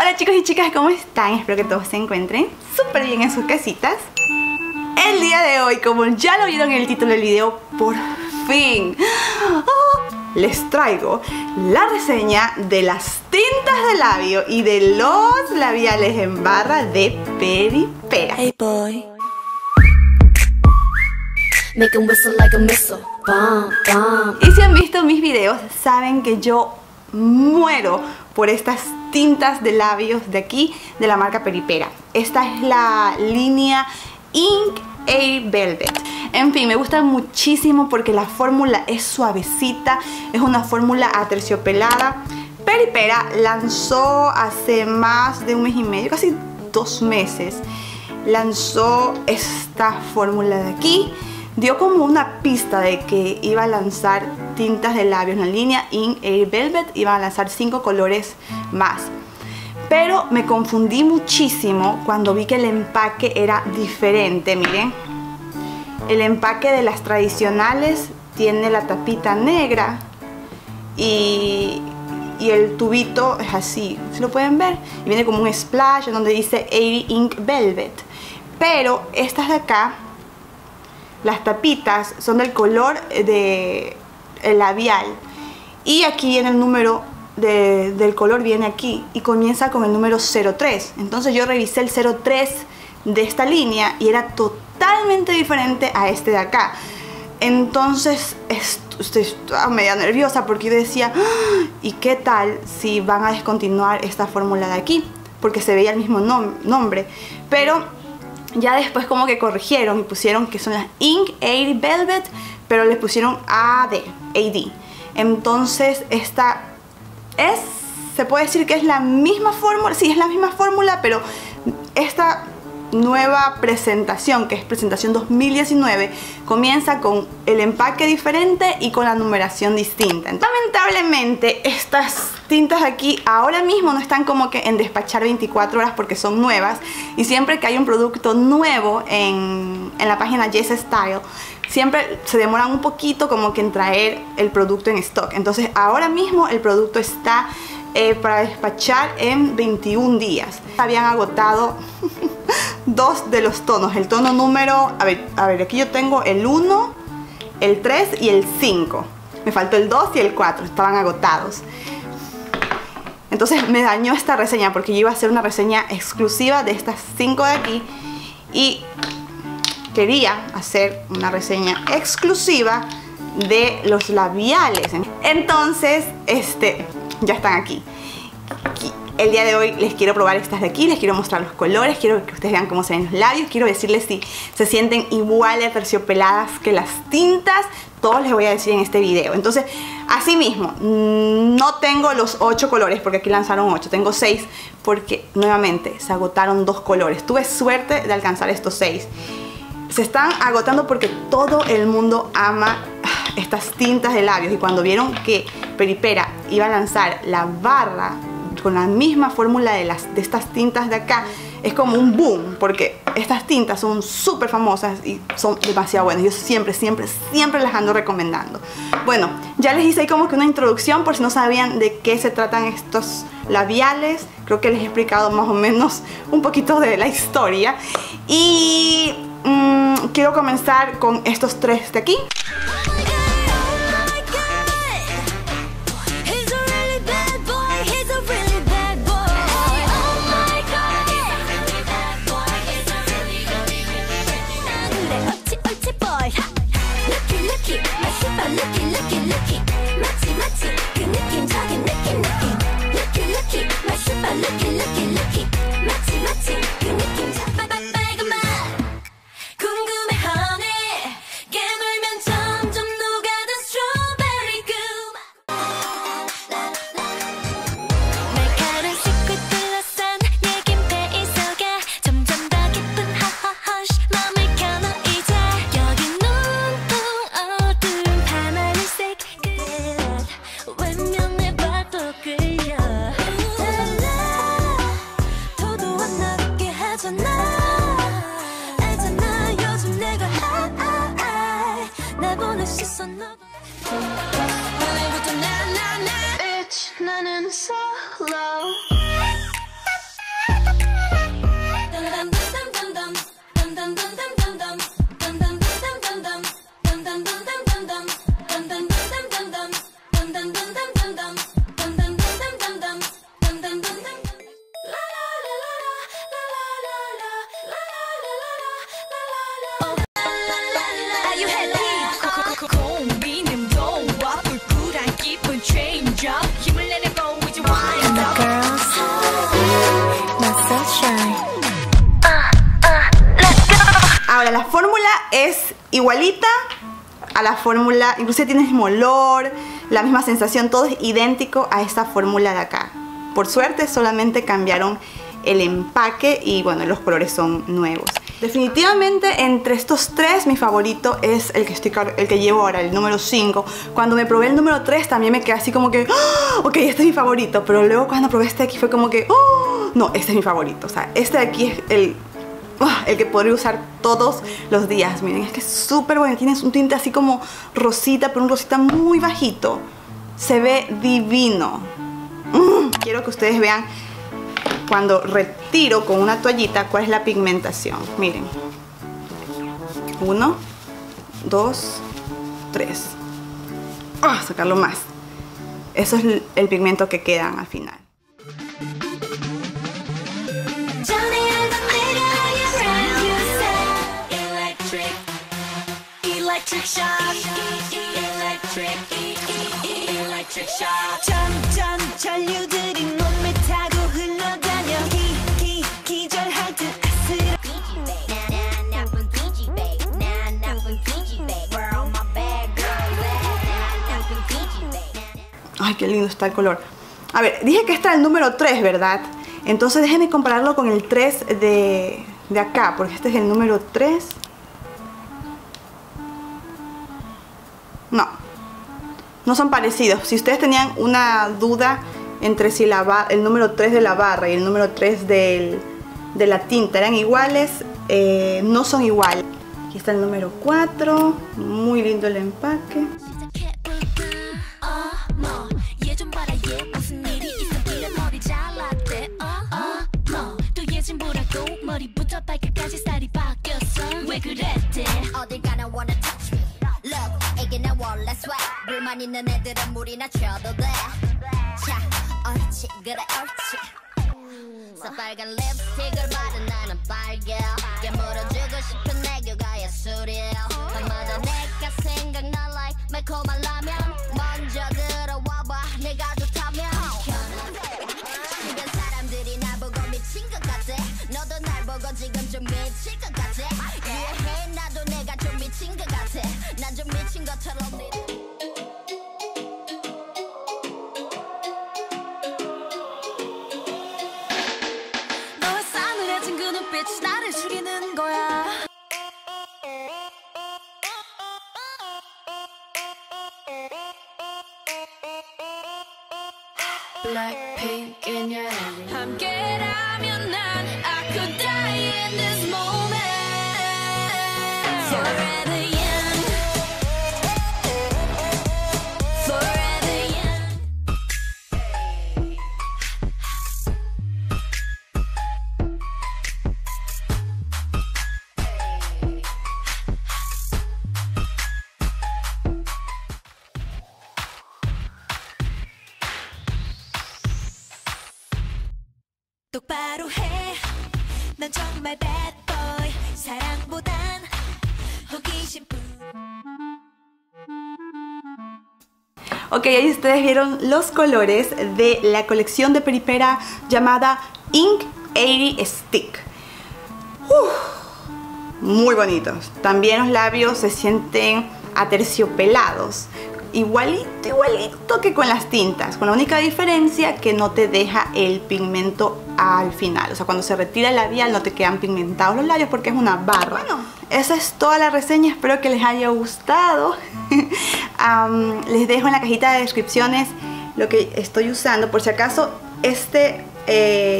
Hola chicos y chicas, ¿cómo están? Espero que todos se encuentren súper bien en sus casitas. El día de hoy, como ya lo vieron en el título del video, por fin les traigo la reseña de las tintas de labio y de los labiales en barra de Peripera. Hey boy. Make a whistle like a missile. Bam, bam. Y si han visto mis videos, saben que yo muero por estas tintas de labios de aquí, de la marca Peripera. Esta es la línea Ink Airy Velvet. En fin, me gusta muchísimo porque la fórmula es suavecita, es una fórmula aterciopelada. Peripera lanzó hace más de un mes y medio, casi 2 meses, lanzó esta fórmula de aquí. Dio como una pista de que iba a lanzar tintas de labios en la línea Ink Airy Velvet. Iba a lanzar 5 colores más. Pero me confundí muchísimo cuando vi que el empaque era diferente. Miren, el empaque de las tradicionales tiene la tapita negra y el tubito es así, ¿se lo pueden ver? Y viene como un splash en donde dice Airy Ink Velvet. Pero estas de acá, las tapitas son del color del labial. Y aquí viene el número del color, viene aquí. Y comienza con el número 03. Entonces yo revisé el 03 de esta línea y era totalmente diferente a este de acá. Entonces estoy media nerviosa porque yo decía, ¿y qué tal si van a descontinuar esta fórmula de aquí? Porque se veía el mismo nombre. Pero ya después como que corrigieron y pusieron que son las Ink Airy Velvet, pero les pusieron AD. Entonces esta es, se puede decir que es la misma fórmula, sí, es la misma fórmula, pero esta nueva presentación, que es presentación 2019, comienza con el empaque diferente y con la numeración distinta. Lamentablemente estas tintas aquí ahora mismo no están como que en despachar 24 horas porque son nuevas, y siempre que hay un producto nuevo en la página YesStyle siempre se demoran un poquito como que en traer el producto en stock. Entonces ahora mismo el producto está para despachar en 21 días. Habían agotado 2 de los tonos, el tono número, a ver, aquí yo tengo el 1, el 3 y el 5. Me faltó el 2 y el 4, estaban agotados. Entonces me dañó esta reseña porque yo iba a hacer una reseña exclusiva de estas 5 de aquí y quería hacer una reseña exclusiva de los labiales. Entonces, ya están aquí. El día de hoy les quiero probar estas de aquí, les quiero mostrar los colores, quiero que ustedes vean cómo se ven los labios, quiero decirles si se sienten igual de aterciopeladas que las tintas, todos les voy a decir en este video. Entonces, asimismo, no tengo los 8 colores, porque aquí lanzaron 8, tengo 6, porque nuevamente se agotaron 2 colores. Tuve suerte de alcanzar estos 6. Se están agotando porque todo el mundo ama estas tintas de labios, y cuando vieron que Peripera iba a lanzar la barra con la misma fórmula de estas tintas de acá, es como un boom, porque estas tintas son súper famosas y son demasiado buenas. Yo siempre las ando recomendando. Bueno, ya les hice ahí como que una introducción por si no sabían de qué se tratan estos labiales. Creo que les he explicado más o menos un poquito de la historia. Y quiero comenzar con estos 3 de aquí. igualita a la fórmula, inclusive tiene el mismo olor, la misma sensación, todo es idéntico a esta fórmula de acá. Por suerte solamente cambiaron el empaque y bueno, los colores son nuevos. Definitivamente entre estos tres mi favorito es el que llevo ahora, el número 5. Cuando me probé el número 3 también me quedé así como que ¡oh! Ok, este es mi favorito, pero luego cuando probé este de aquí fue como que ¡oh! No, este es mi favorito, o sea, este de aquí es el que podría usar todos los días. Miren, es que es súper bueno, tiene un tinte así como rosita, pero un rosita muy bajito, se ve divino. Quiero que ustedes vean cuando retiro con una toallita cuál es la pigmentación. Miren, 1, 2, 3. ¡Ah! Sacarlo más. Eso es el pigmento que queda al final. Ay, qué lindo está el color. A ver, dije que este era el número 3, ¿verdad? Entonces déjenme compararlo con el 3 de acá, porque este es el número 3. No, no son parecidos. Si ustedes tenían una duda entre si el número 3 de la barra y el número 3 de la tinta eran iguales, no son iguales. Aquí está el número 4, muy lindo el empaque. Ok, ahí ustedes vieron los colores de la colección de Peripera llamada Ink Airy Stick. Muy bonitos. También los labios se sienten aterciopelados. Igualito, igualito que con las tintas, con la única diferencia que no te deja el pigmento al final. O sea, cuando se retira el labial no te quedan pigmentados los labios porque es una barra. Bueno, esa es toda la reseña, espero que les haya gustado. Les dejo en la cajita de descripciones lo que estoy usando. Por si acaso, este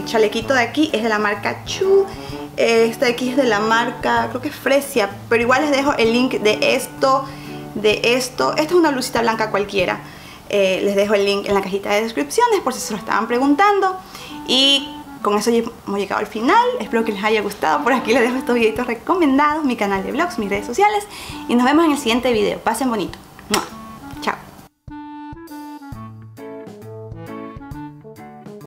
chalequito de aquí es de la marca Choo. Este de aquí es de la marca, creo que es Fresia, pero igual les dejo el link de esto. Esta es una blusita blanca cualquiera. Les dejo el link en la cajita de descripciones por si se lo estaban preguntando. Y con eso ya hemos llegado al final. Espero que les haya gustado. Por aquí les dejo estos videitos recomendados, mi canal de vlogs, mis redes sociales. Y nos vemos en el siguiente video. Pasen bonito. ¡Mua!